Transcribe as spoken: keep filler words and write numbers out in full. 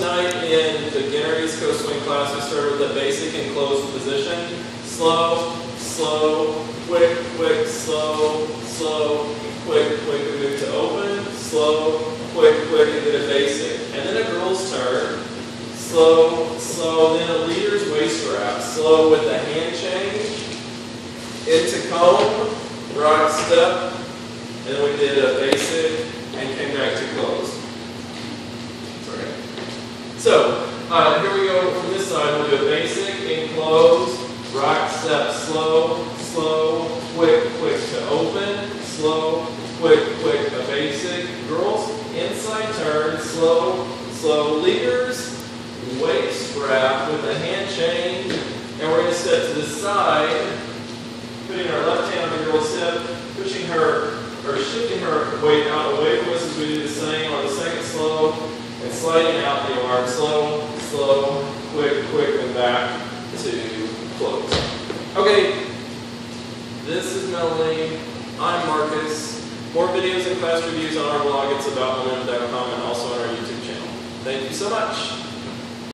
night in the beginner East Coast swing class, we started with a basic and closed position. Slow, slow, quick, quick, slow, slow, quick, quick, we move to open, slow, quick, quick, and then a basic. And then a girl's turn, slow, slow, then a leader's waist wrap, slow with a hand change, into comb, rock step, and then we did a basic and came back to close. Sorry. So, uh, here we go from this side, we'll do a basic and close, rock step, slow, slow, quick, quick to open, slow, quick, quick, a basic, girls, inside turn, slow, slow, leaders, waist wrap with a hand change, and we're going to step to the side, putting our left hand on the girl's hip, pushing her, or shifting her weight out away from us as we do the same on the second slow, and sliding out the arm, slow, slow, quick, quick, and back to close. Okay, this is Melanie, I'm Marcus. More videos and class reviews on our blog, it's about momentum dot com, and also on our YouTube channel. Thank you so much.